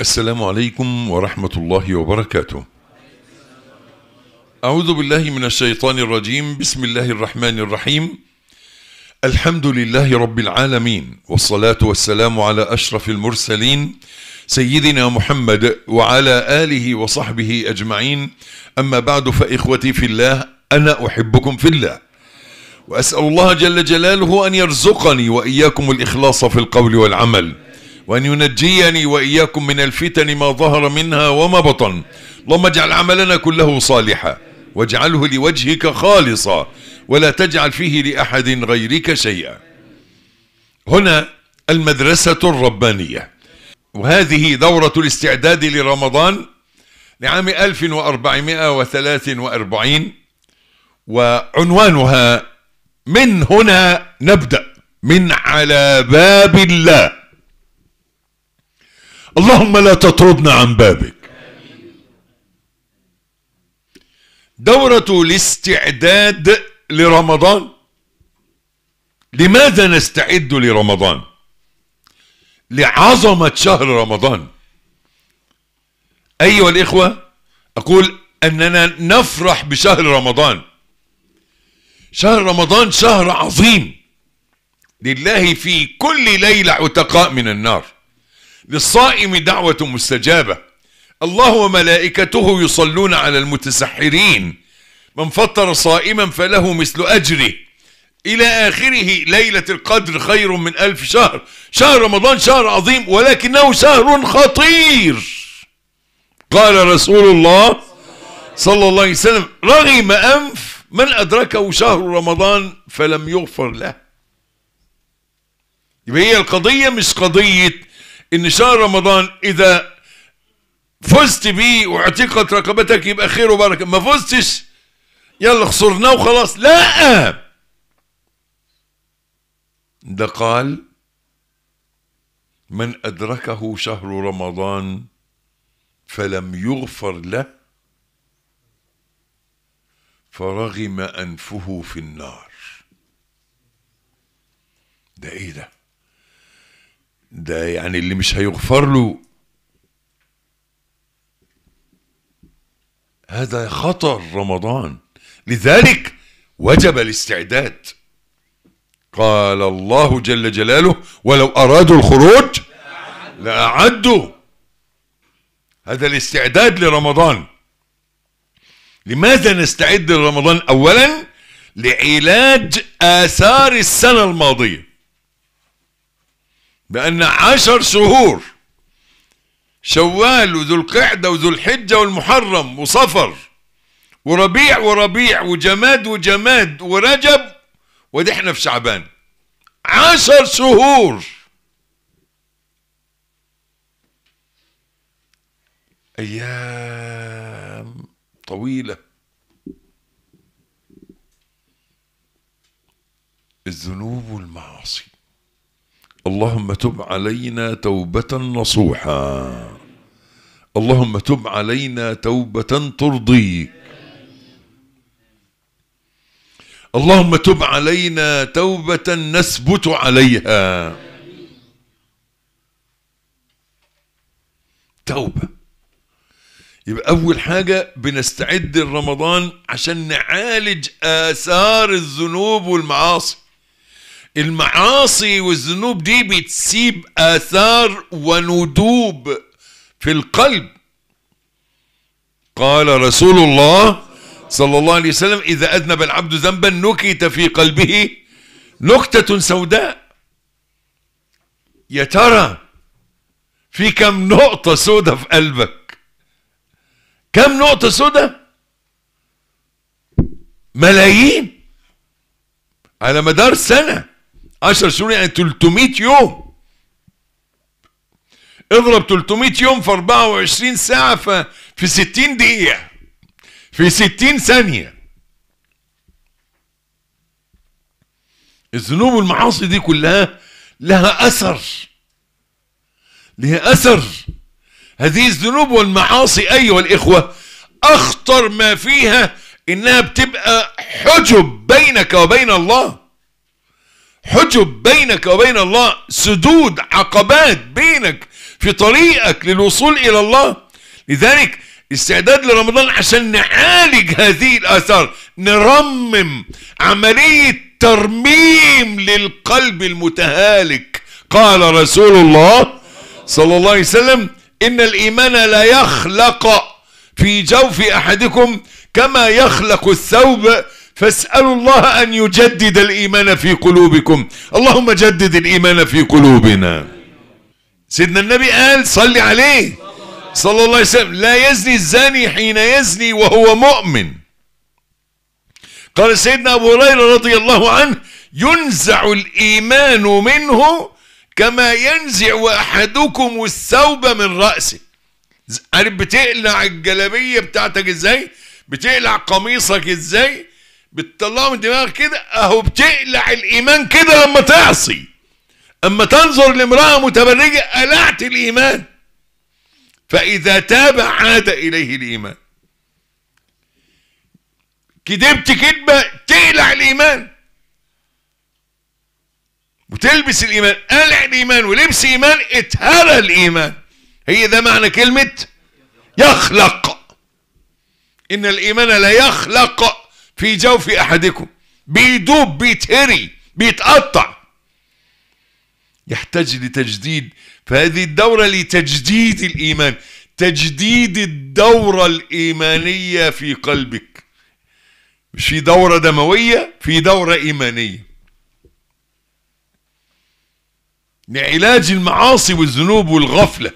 السلام عليكم ورحمة الله وبركاته. أعوذ بالله من الشيطان الرجيم. بسم الله الرحمن الرحيم. الحمد لله رب العالمين، والصلاة والسلام على أشرف المرسلين سيدنا محمد وعلى آله وصحبه أجمعين. أما بعد، فإخوتي في الله، أنا أحبكم في الله، وأسأل الله جل جلاله أن يرزقني وإياكم الإخلاص في القول والعمل، وأن ينجيني وإياكم من الفتن ما ظهر منها وما بطن. اللهم اجعل عملنا كله صالحا، واجعله لوجهك خالصا، ولا تجعل فيه لأحد غيرك شيئا. هنا المدرسة الربانية، وهذه دورة الاستعداد لرمضان لعام 1443، وعنوانها من هنا نبدأ، من على باب الله. اللهم لا تطردنا عن بابك. دورة الاستعداد لرمضان. لماذا نستعد لرمضان؟ لعظمة شهر رمضان. أيها الإخوة، أقول أننا نفرح بشهر رمضان. شهر رمضان شهر عظيم لله، في كل ليلة عتقاء من النار، للصائم دعوة مستجابة. الله وملائكته يصلون على المتسحرين، من فطر صائما فله مثل أجره، إلى آخره. ليلة القدر خير من 1000 شهر. شهر رمضان شهر عظيم، ولكنه شهر خطير. قال رسول الله صلى الله عليه وسلم: رغم أنف من أدركه شهر رمضان فلم يغفر له. يبقى هي القضية مش قضية إن شهر رمضان إذا فزت بيه واعتقت رقبتك يبقى خير وبركة، ما فزتش يلا خسرناه وخلاص. لا، ده قال من أدركه شهر رمضان فلم يغفر له فرغم أنفه في النار. ده إيه ده؟ ده يعني اللي مش هيغفر له هذا خطر رمضان. لذلك وجب الاستعداد. قال الله جل جلاله: ولو أرادوا الخروج لأعدوا. هذا الاستعداد لرمضان. لماذا نستعد لرمضان؟ أولا لعلاج آثار السنة الماضية، بأن 10 شهور شوال وذو القعدة وذو الحجة والمحرم وصفر وربيع وربيع وجماد وجماد ورجب، ودي احنا في شعبان. 10 شهور. أيام طويلة. الذنوب والمعاصي. اللهم تب علينا توبة نصوحا. اللهم تب علينا توبة ترضيك. اللهم تب علينا توبة نثبت عليها. توبة. يبقى أول حاجة بنستعد لرمضان عشان نعالج آثار الذنوب والمعاصي. المعاصي والذنوب دي بتسيب آثار وندوب في القلب. قال رسول الله صلى الله عليه وسلم: إذا أذنب العبد ذنبا نكت في قلبه نكتة سوداء. يا ترى في كم نقطة سوداء في قلبك؟ كم نقطة سوداء؟ ملايين على مدار سنة. 10 شهور يعني 300 يوم. اضرب 300 يوم في 24 ساعة، في 60 دقيقة، في 60 ثانية. الذنوب والمعاصي دي كلها لها أثر، لها أثر. هذه الذنوب والمعاصي أيها الإخوة أخطر ما فيها إنها بتبقى حجب بينك وبين الله، حجب بينك وبين الله، سدود، عقبات بينك في طريقك للوصول إلى الله. لذلك استعداد لرمضان عشان نعالج هذه الآثار، نرمم عملية ترميم للقلب المتهالك. قال رسول الله صلى الله عليه وسلم: إن الإيمان لا يخلق في جوف أحدكم كما يخلق الثوب، فاسألوا الله أن يجدد الإيمان في قلوبكم. اللهم جدد الإيمان في قلوبنا. سيدنا النبي قال صلي عليه صلى الله عليه وسلم: لا يزني الزاني حين يزني وهو مؤمن. قال سيدنا أبو هريرة رضي الله عنه: ينزع الإيمان منه كما ينزع أحدكم الثوب من رأسه. عارف بتقلع الجلابية بتاعتك ازاي، بتقلع قميصك ازاي، بتطلعه من دماغك كده، اهو بتقلع الإيمان كده لما تعصي. اما تنظر لامرأة متبرجة قلعت الإيمان، فإذا تاب عاد إليه الإيمان. كدبت كدبة تقلع الإيمان وتلبس الإيمان، قلع الإيمان ولبس إيمان، اتهرى الإيمان. هي ده معنى كلمة يخلق. إن الإيمان لا يخلق في جوف أحدكم، بيدوب، بيتهري، بيتقطع، يحتاج لتجديد. فهذه الدورة لتجديد الإيمان، تجديد الدورة الإيمانية في قلبك. مش في دورة دموية، في دورة إيمانية لعلاج المعاصي والذنوب والغفلة.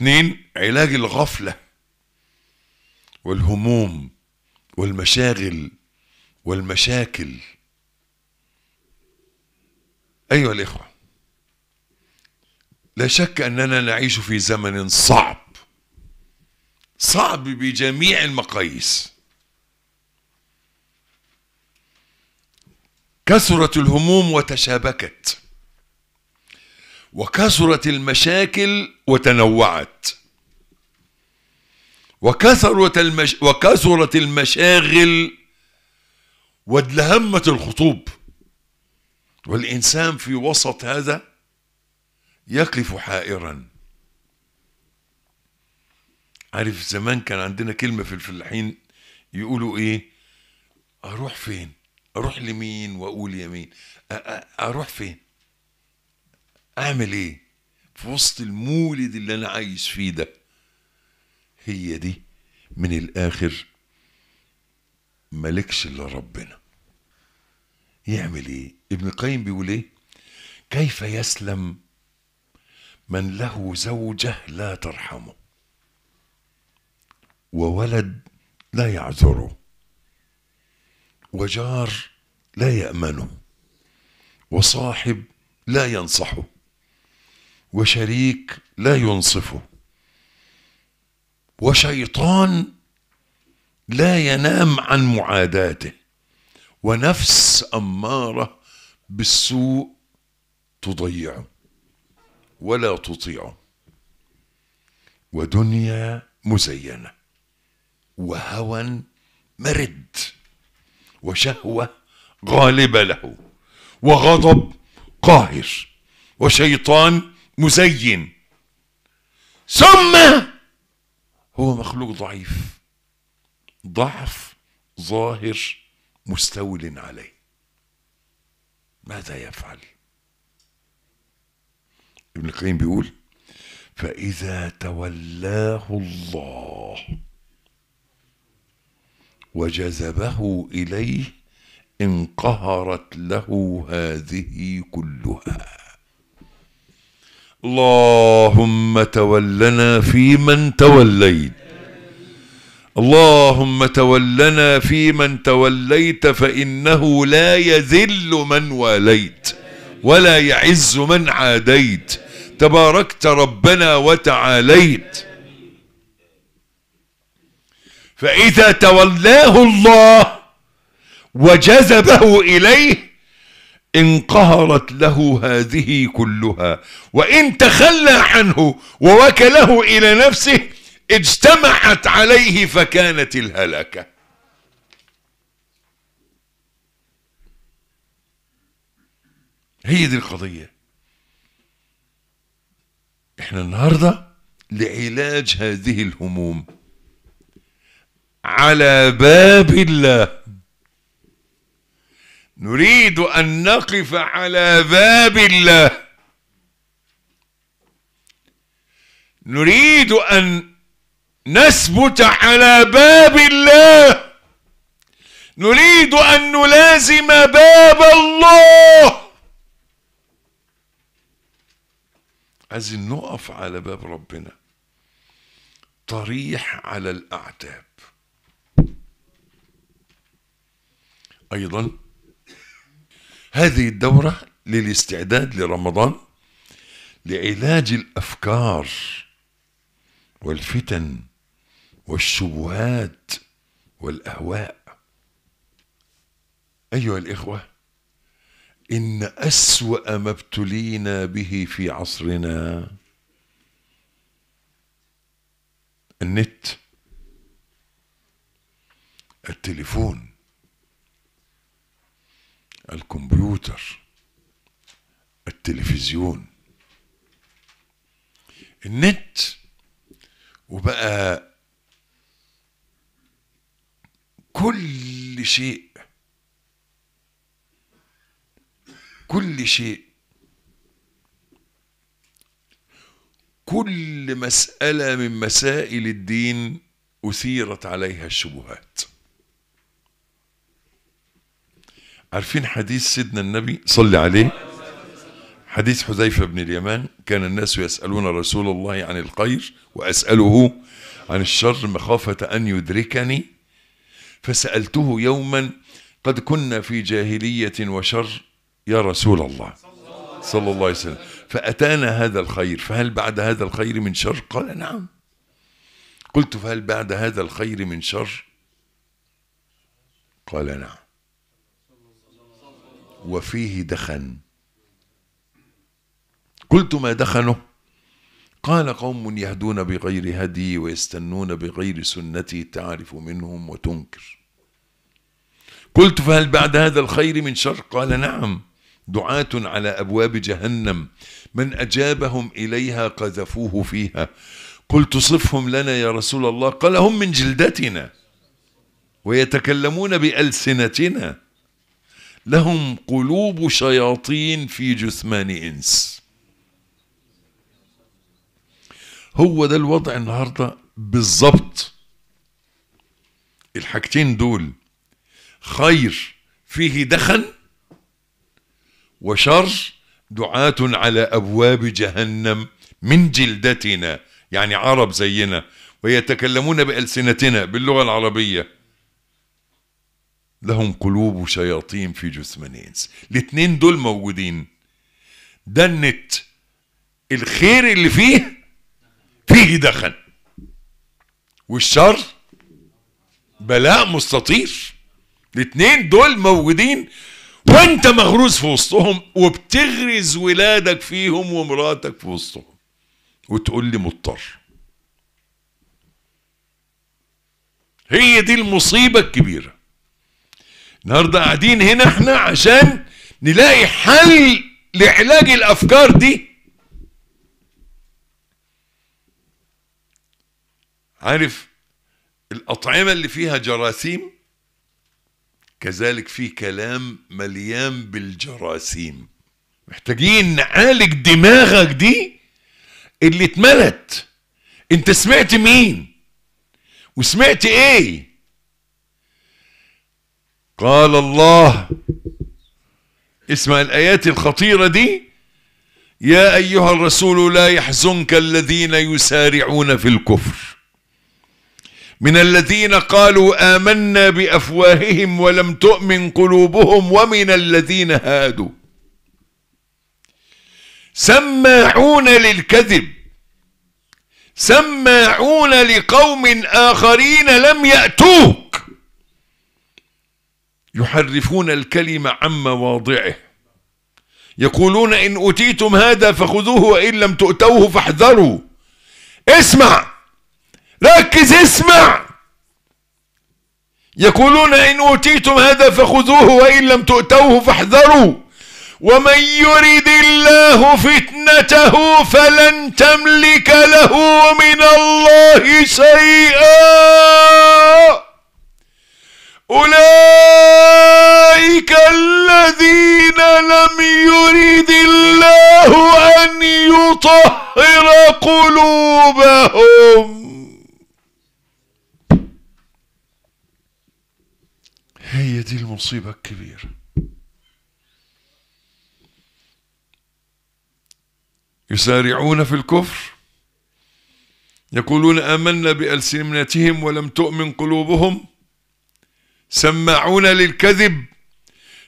2، علاج الغفلة والهموم والمشاغل والمشاكل. أيها الإخوة، لا شك أننا نعيش في زمن صعب، صعب بجميع المقاييس. كثرت الهموم وتشابكت، وكثرت المشاكل وتنوعت، وكثرت المشاغل وادلهمت الخطوب، والإنسان في وسط هذا يقف حائرا. عارف زمان كان عندنا كلمة في الفلاحين يقولوا إيه؟ أروح فين؟ أروح لمين وأقول يمين؟ أروح فين؟ أعمل إيه؟ في وسط المولد اللي أنا عايش فيه ده. هي دي من الآخر ملكش إلا ربنا. يعمل إيه؟ ابن القيم بيقول إيه؟ كيف يسلم من له زوجة لا ترحمه وولد لا يعذره وجار لا يأمنه وصاحب لا ينصحه وشريك لا ينصفه وشيطان لا ينام عن معاداته ونفس أمارة بالسوء تضيعه ولا تطيعه ودنيا مزينة وهوى مرد وشهوة غالبة له وغضب قاهر وشيطان مزين. ثم هو مخلوق ضعيف، ضعف ظاهر مستول عليه. ماذا يفعل؟ ابن القيم بيقول: فإذا تولاه الله وجذبه إليه انقهرت له هذه كلها. اللهم تولنا فيمن توليت، اللهم تولنا فيمن توليت، فإنه لا يذل من واليت ولا يعز من عاديت، تباركت ربنا وتعاليت. فإذا تولاه الله وجذبه إليه انقهرت له هذه كلها، وإن تخلى عنه ووكله إلى نفسه اجتمعت عليه فكانت الهلاكة. هي دي القضية. احنا النهاردة لعلاج هذه الهموم على باب الله. نريد أن نقف على باب الله، نريد أن نثبت على باب الله، نريد أن نلازم باب الله. عايزين نقف على باب ربنا طريح على الأعتاب. أيضا هذه الدورة للاستعداد لرمضان لعلاج الأفكار والفتن والشبهات والأهواء. أيها الإخوة، إن أسوأ ما ابتلينا به في عصرنا النت، التليفون، الكمبيوتر، التلفزيون. النت وبقى كل شيء، كل شيء، كل مسألة من مسائل الدين أثيرت عليها الشبهات. عارفين حديث سيدنا النبي صلى عليه، حديث حذيفة بن اليمان: كان الناس يسألون رسول الله عن الخير وأسأله عن الشر مخافة أن يدركني، فسألته يوما قد كنا في جاهلية وشر يا رسول الله صلى الله عليه وسلم، فأتانا هذا الخير، فهل بعد هذا الخير من شر؟ قال: نعم. قلت: فهل بعد هذا الخير من شر؟ قال: نعم، وفيه دخن. قلت: ما دخنه؟ قال: قوم يهدون بغير هدي ويستنون بغير سنتي، تعرف منهم وتنكر. قلت: فهل بعد هذا الخير من شر؟ قال: نعم، دعاة على أبواب جهنم، من أجابهم إليها قذفوه فيها. قلت: صفهم لنا يا رسول الله. قال: هم من جلدتنا ويتكلمون بألسنتنا، لهم قلوب شياطين في جثمان إنس. هو ده الوضع النهاردة بالضبط. الحاجتين دول، خير فيه دخن، وشر دعاة على أبواب جهنم من جلدتنا، يعني عرب زينا، ويتكلمون بألسنتنا باللغة العربية، لهم قلوب وشياطين في جثمان إنس. الاتنين دول موجودين. ده النت الخير اللي فيه دخن، والشر بلاء مستطير. الاتنين دول موجودين وانت مغروز في وسطهم، وبتغرز ولادك فيهم ومراتك في وسطهم، وتقول لي مضطر. هي دي المصيبة الكبيرة. النهارده قاعدين هنا احنا عشان نلاقي حل لعلاج الافكار دي. عارف الاطعمه اللي فيها جراثيم؟ كذلك في كلام مليان بالجراثيم. محتاجين نعالج دماغك دي اللي اتملت. انت سمعت مين وسمعت ايه؟ قال الله، اسمع الآيات الخطيرة دي: يا أيها الرسول لا يحزنك الذين يسارعون في الكفر من الذين قالوا آمنا بأفواههم ولم تؤمن قلوبهم ومن الذين هادوا سماعون للكذب سماعون لقوم آخرين لم يأتوه يحرفون الكلمة عن مواضعه يقولون إن أوتيتم هذا فخذوه وإن لم تؤتوه فاحذروا. اسمع، ركز، اسمع. يقولون إن أوتيتم هذا فخذوه وإن لم تؤتوه فاحذروا ومن يرد الله فتنته فلن تملك له من الله شيئا أولئك الذين لم يرد الله أن يطهر قلوبهم. هي دي المصيبة الكبيرة. يسارعون في الكفر يقولون آمنا بألسنتهم ولم تؤمن قلوبهم، سماعون للكذب،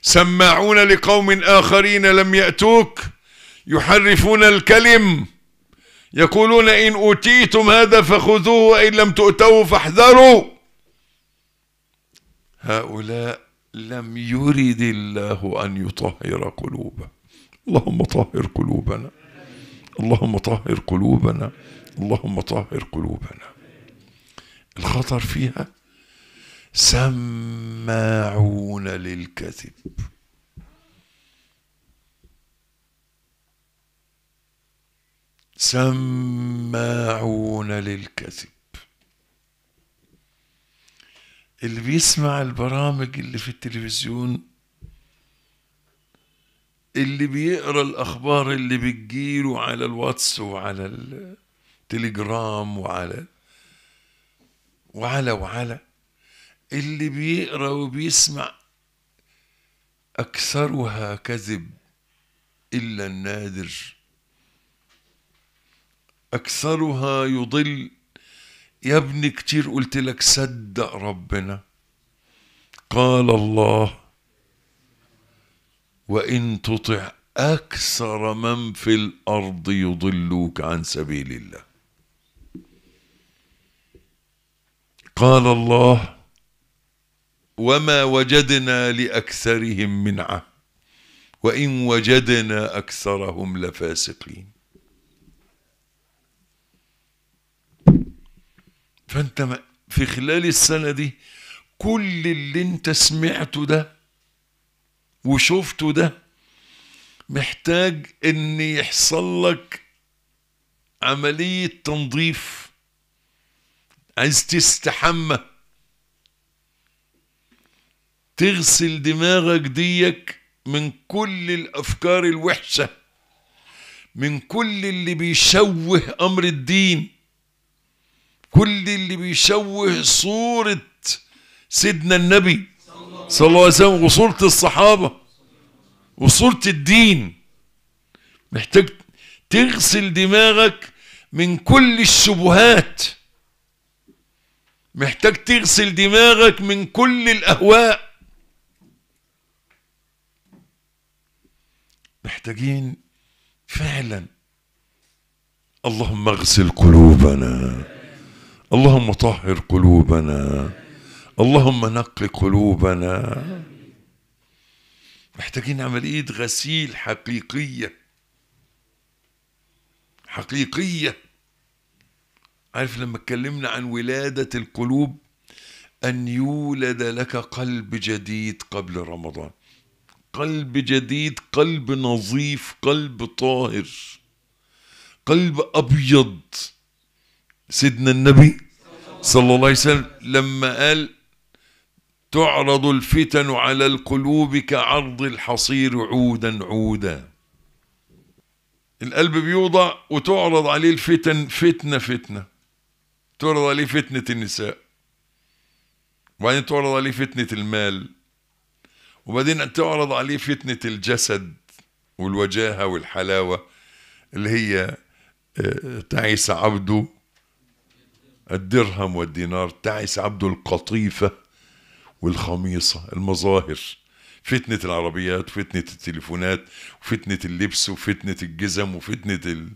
سماعون لقوم آخرين لم يأتوك، يحرفون الكلم، يقولون إن أوتيتم هذا فخذوه وإن لم تؤتوه فاحذروا. هؤلاء لم يرد الله أن يطهر قلوبه. اللهم طهر قلوبنا، اللهم طهر قلوبنا، اللهم طهر قلوبنا. الخطر فيها سماعون للكذب. سماعون للكذب. اللي بيسمع البرامج اللي في التلفزيون، اللي بيقرأ الأخبار اللي بتجيله على الواتس وعلى التليجرام وعلى وعلى وعلى، اللي بيقرأ وبيسمع أكثرها كذب إلا النادر، أكثرها يضل. يا ابني كتير قلت لك صدق ربنا، قال الله وإن تطع أكثر من في الأرض يضلوك عن سبيل الله، قال الله وما وجدنا لأكثرهم من عهد وإن وجدنا أكثرهم لفاسقين. فأنت في خلال السنة دي كل اللي انت سمعته ده وشفته ده محتاج ان يحصل لك عملية تنظيف. عايز تستحمى، تغسل دماغك ديك من كل الأفكار الوحشة، من كل اللي بيشوه أمر الدين، كل اللي بيشوه صورة سيدنا النبي صلى الله عليه وسلم وصورة الصحابة وصورة الدين. محتاج تغسل دماغك من كل الشبهات، محتاج تغسل دماغك من كل الأهواء. محتاجين فعلا. اللهم اغسل قلوبنا، اللهم طهر قلوبنا، اللهم نقي قلوبنا. محتاجين عملية غسيل حقيقية حقيقية. عارف لما اتكلمنا عن ولادة القلوب، أن يولد لك قلب جديد قبل رمضان، قلب جديد، قلب نظيف، قلب طاهر، قلب أبيض. سيدنا النبي صلى الله عليه وسلم لما قال تعرض الفتن على القلوب كعرض الحصير عودا عودا، القلب بيوضع وتعرض عليه الفتن فتنة فتنة. تعرض عليه فتنة النساء، وبعدين تعرض عليه فتنة المال، وبعدين تعرض عليه فتنة الجسد والوجاهة والحلاوة اللي هي تعيس عبده الدرهم والدينار، تعيس عبده القطيفة والخميصة، المظاهر، فتنة العربيات، وفتنة التليفونات، وفتنة اللبس، وفتنة الجزم، وفتنة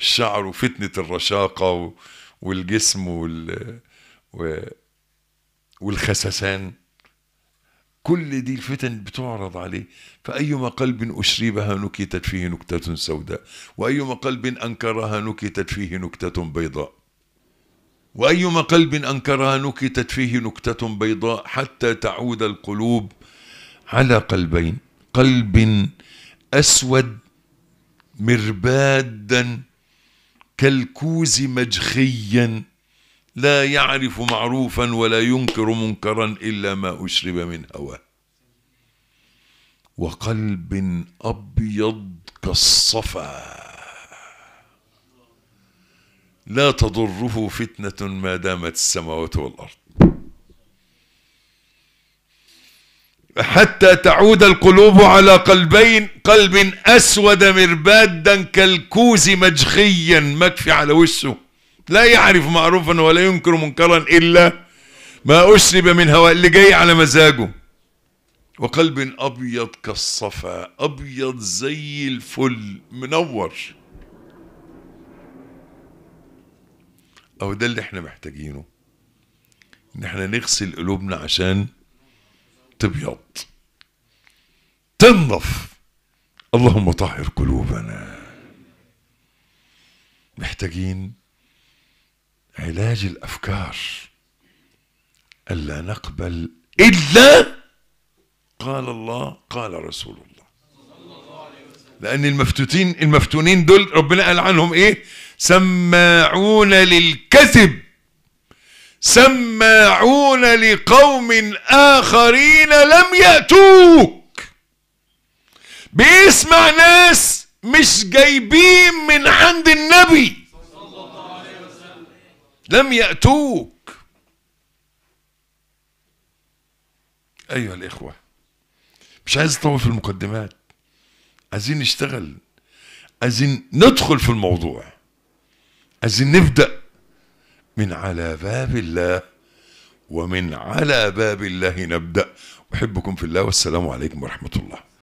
الشعر، وفتنة الرشاقة والجسم والخسسان. كل دي الفتن بتعرض عليه. فأيما قلب أشربها نكتت فيه نكتة سوداء، وأيما قلب أنكرها نكتت فيه نكتة بيضاء، وأيما قلب أنكرها نكتت فيه نكتة بيضاء، حتى تعود القلوب على قلبين، قلب أسود مربادا كالكوز مجخيا لا يعرف معروفا ولا ينكر منكرا إلا ما أشرب من هواه، وقلب أبيض كالصفا لا تضره فتنة ما دامت السماوات والأرض حتى تعود القلوب على قلبين، قلب أسود مربادا كالكوز مجخيا مكفي على وشه لا يعرف معروفا ولا ينكر منكرا إلا ما أشرب من هواء، اللي جاي على مزاجه، وقلب أبيض كالصفا أبيض زي الفل منور. أو ده اللي احنا محتاجينه، إن احنا نغسل قلوبنا عشان تبيض تنظف. اللهم طهر قلوبنا. محتاجين علاج الأفكار، ألا نقبل إلا قال الله قال رسول الله، لأن المفتونين دول ربنا قال عنهم إيه؟ سماعون للكذب، سماعون لقوم آخرين لم يأتوك. بيسمع ناس مش جايبين من عند النبي صلى الله عليه وسلم، لم يأتوك. أيها الإخوة، مش عايز أطول في المقدمات، عايزين نشتغل، عايزين ندخل في الموضوع، عايزين نبدأ من على باب الله، ومن على باب الله نبدأ. أحبكم في الله، والسلام عليكم ورحمة الله.